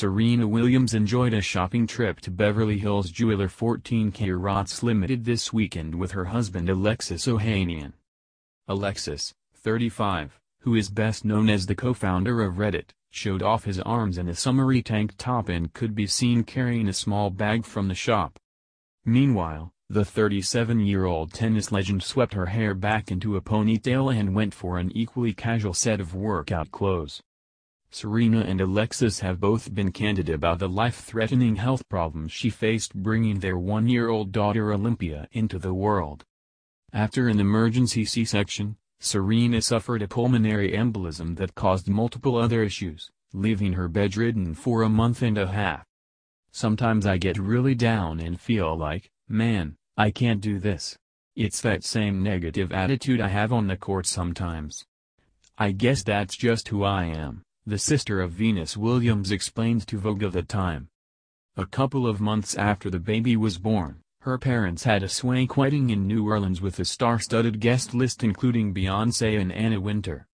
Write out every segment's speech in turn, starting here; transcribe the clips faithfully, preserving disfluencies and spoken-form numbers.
Serena Williams enjoyed a shopping trip to Beverly Hills jeweler fourteen K Rots Limited this weekend with her husband Alexis Ohanian. Alexis, thirty-five, who is best known as the co-founder of Reddit, showed off his arms in a summery tank top and could be seen carrying a small bag from the shop. Meanwhile, the thirty-seven-year-old tennis legend swept her hair back into a ponytail and went for an equally casual set of workout clothes. Serena and Alexis have both been candid about the life-threatening health problems she faced bringing their one-year-old daughter Olympia into the world. After an emergency C-section, Serena suffered a pulmonary embolism that caused multiple other issues, leaving her bedridden for a month and a half. "Sometimes I get really down and feel like, man, I can't do this. It's that same negative attitude I have on the court sometimes. I guess that's just who I am," the sister of Venus Williams explained to Vogue at the time. A couple of months after the baby was born, her parents had a swank wedding in New Orleans with a star-studded guest list including Beyoncé and Anna Winter.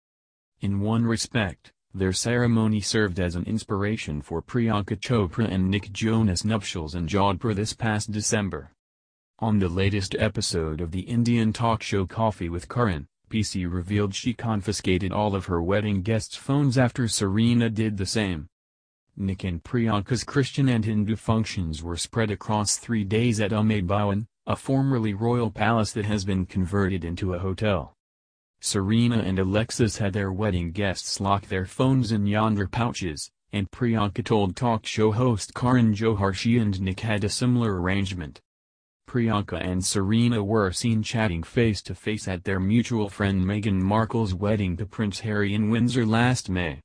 In one respect, their ceremony served as an inspiration for Priyanka Chopra and Nick Jonas' nuptials in Jodhpur this past December. On the latest episode of the Indian talk show Coffee with Karan, P C revealed she confiscated all of her wedding guests' phones after Serena did the same. Nick and Priyanka's Christian and Hindu functions were spread across three days at Umaid Bhawan, a formerly royal palace that has been converted into a hotel. Serena and Alexis had their wedding guests lock their phones in yonder pouches, and Priyanka told talk show host Karan Johar she and Nick had a similar arrangement. Priyanka and Serena were seen chatting face-to-face at their mutual friend Meghan Markle's wedding to Prince Harry in Windsor last May.